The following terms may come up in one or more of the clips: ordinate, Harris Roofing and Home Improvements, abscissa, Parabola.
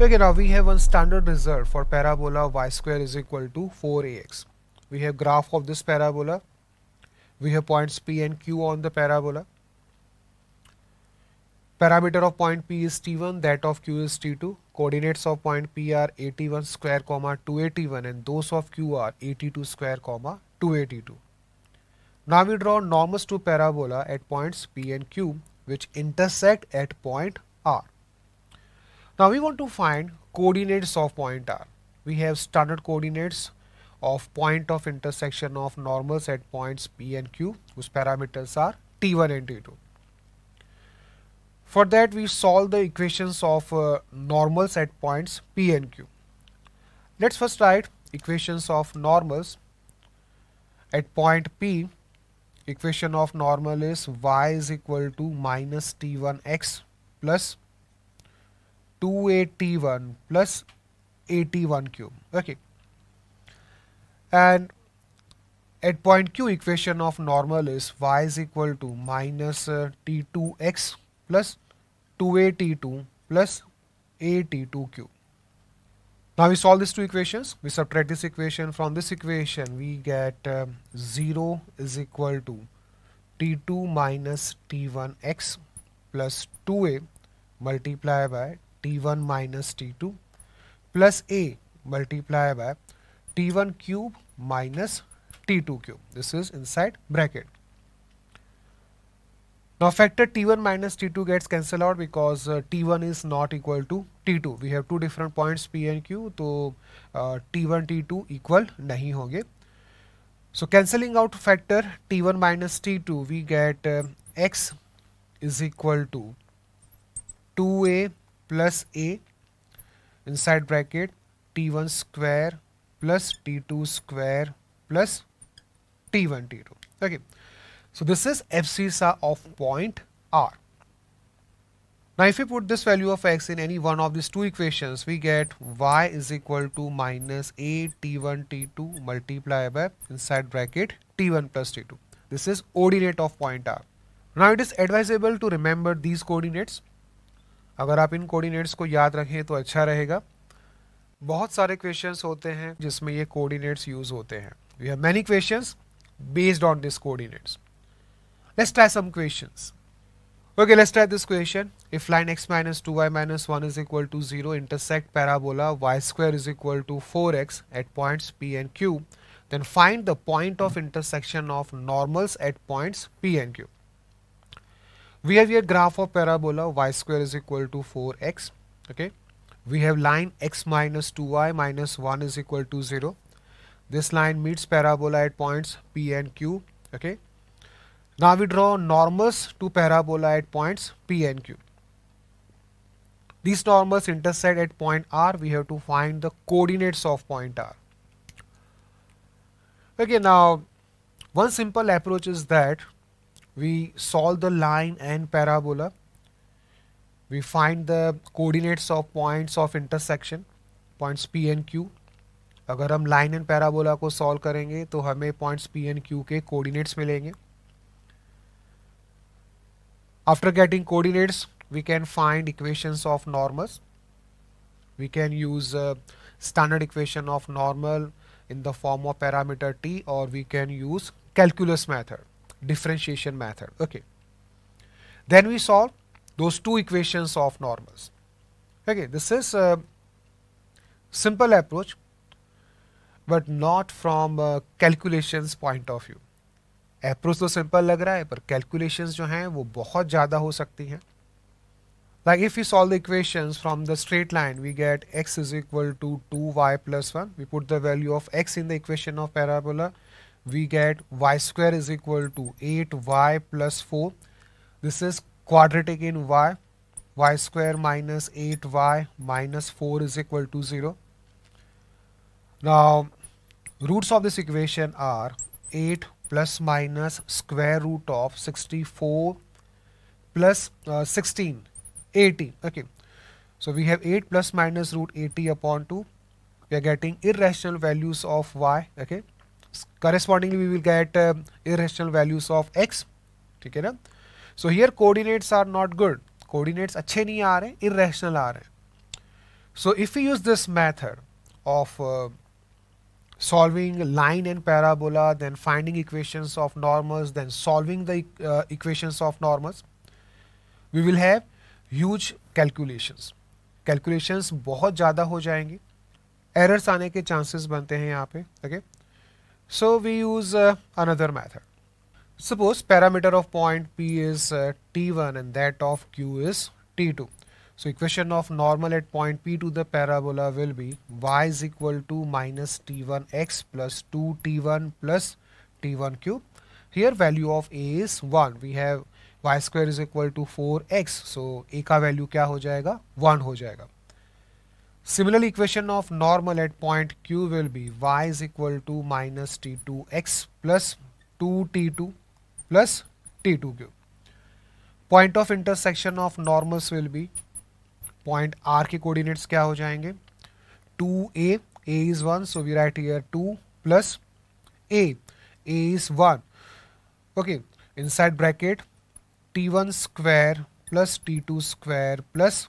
Okay, now we have one standard result for parabola y square is equal to 4ax. We have graph of this parabola. We have points P and Q on the parabola. Parameter of point P is T1, that of Q is T2. Coordinates of point P are 81 square comma 281 and those of Q are 82 square comma 282. Now we draw normals to parabola at points P and Q which intersect at point R. Now we want to find coordinates of point R. We have standard coordinates of point of intersection of normals at points P and Q whose parameters are T1 and T2. For that we solve the equations of normals at points P and Q. Let's first write equations of normals at point P. Equation of normal is y is equal to minus T1x plus 2a T1 plus a T1 cube. Okay. And at point Q, equation of normal is y is equal to minus T2x plus 2a T2 plus a T2 cube. Now we solve these two equations. We subtract this equation from this equation. We get 0 is equal to T2 minus T1x plus 2a multiply by T1 minus T2 plus a multiply by T1 cube minus T2 cube. This is inside bracket. Now factor T1 minus T2 gets cancelled out because T1 is not equal to T2. We have two different points P and Q, so T1 T2 equal nahi honge. So cancelling out factor T1 minus T2, we get x is equal to 2a plus a inside bracket T1 square plus T2 square plus T1 T2. Okay. So this is abscissa of point R. Now if we put this value of x in any one of these two equations, we get y is equal to minus a T1 T2 multiplied by inside bracket T1 plus T2. This is ordinate of point R. Now it is advisable to remember these coordinates. अगर आप इन coordinates को याद रखें तो अच्छा रहेगा. बहुत सारे questions होते हैं जिसमें ये coordinates use होते हैं. We have many questions based on these coordinates. Let's try some questions. Okay, let's try this question. If line x minus 2y minus 1 is equal to 0 intersect parabola y square is equal to 4x at points P and Q, then find the point of intersection of normals at points P and Q. We have here graph of parabola y square is equal to 4x. Okay. We have line x minus 2y minus 1 is equal to 0. This line meets parabola at points P and Q. Okay. Now we draw normals to parabola at points P and Q. These normals intersect at point R. We have to find the coordinates of point R. Okay, now one simple approach is that we solve the line and parabola. We find the coordinates of points of intersection, points P and Q. अगर हम line and parabola को solve करेंगे तो हमें points P and Q के coordinates मिलेंगे. After getting coordinates, we can find equations of normals. We can use a standard equation of normal in the form of parameter T, or we can use calculus method, differentiation method. Okay. Then we solve those two equations of normals. Okay, this is a simple approach, but not from a calculations point of view. Approach तो simple लग रहा है पर calculations जो हैं वो बहुत ज़्यादा हो सकती हैं. Like if we solve the equations from the straight line, we get x is equal to 2y plus 1. We put the value of x in the equation of parabola. We get y square is equal to 8y plus 4. This is quadratic in y. y square minus 8y minus 4 is equal to 0. Now roots of this equation are 8 plus minus square root of 64 plus 16, 80. Okay, so we have 8 plus minus root 80 upon 2. We are getting irrational values of y. Okay, correspondingly we will get irrational values of x. Okay, na? So here coordinates are not good. Coordinates अच्छे नहीं आ रहे, irrational आ रहे. So, if we use this method of solving line and parabola, then finding equations of normals, then solving the equations of normals, we will have huge calculations. Calculations बहुत ज़्यादा हो जाएंगी, errors आने के chances बनते हैं यहाँ पे. Okay? So, we use another method. Suppose parameter of point P is T1 and that of Q is T2. So, equation of normal at point P to the parabola will be y is equal to minus T1x plus 2T1 plus T1 cube. Here value of A is 1. We have y square is equal to 4x. So, A ka value kya ho jayega? 1 ho jayega. Similarly, equation of normal at point Q will be y is equal to minus T2x plus 2T2 plus T2 cube. Point of intersection of normals will be point R के coordinates क्या हो जाएंगे? 2A, A is 1, so we write here 2 plus A, A is 1. Okay, inside bracket T1 square plus T2 square plus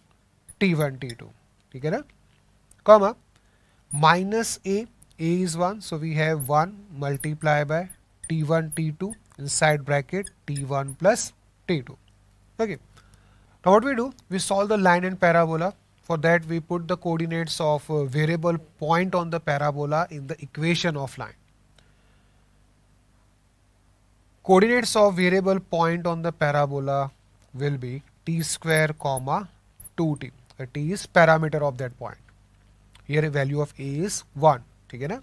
T1 T2, ठीक है ना? Comma minus A, A is 1, so we have 1 multiplied by T1 T2 inside bracket T1 plus T2. Okay. Now what we do, we solve the line and parabola. For that we put the coordinates of a variable point on the parabola in the equation of line. Coordinates of variable point on the parabola will be t square comma 2t. T is parameter of that point. Here a value of A is 1. Okay, na?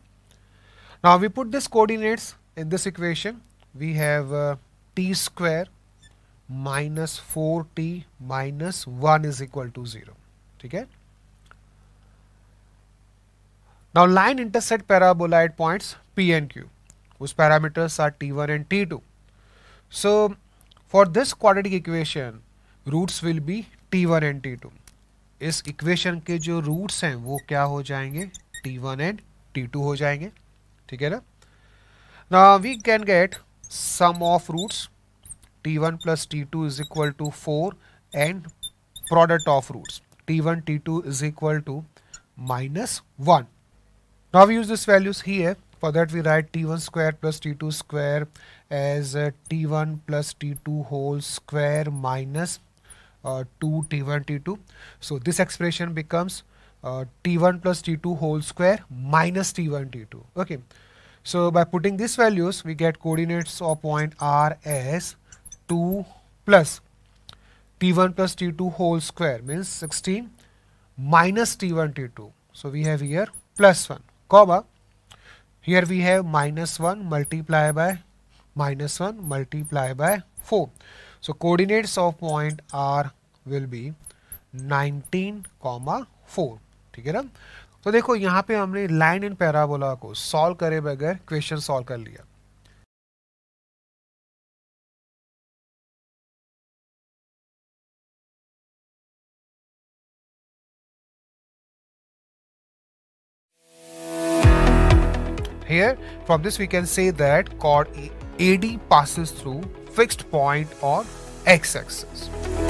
Now we put this coordinates in this equation. We have t square minus 4t minus 1 is equal to 0. Okay? Now, line intersect parabola at points P and Q, whose parameters are T1 and T2. So, for this quadratic equation, roots will be T1 and T2. इस equation के जो roots हैं, वो क्या हो जाएंगे? T1 and T2 हो जाएंगे. ठीक है ना? Now, we can get sum of roots. T1 plus T2 is equal to 4 and product of roots T1 T2 is equal to minus 1. Now we use these values here. For that we write T1 square plus T2 square as T1 plus T2 whole square minus 2 T1 T2. So this expression becomes T1 plus T2 whole square minus T1 T2. Okay. So by putting these values we get coordinates of point R as 2 plus T1 plus T2 whole square means 16 minus T1 T2. So we have here plus 1 comma here we have minus 1 multiplied by minus 1 multiplied by 4. So coordinates of point R will be 19 comma 4. ठीक है ना? तो देखो यहाँ पे हमने line and parabola को solve करे बगैर क्वेश्चन सॉल्व कर लिया. Here, from this we can say that chord AD passes through fixed point on x-axis.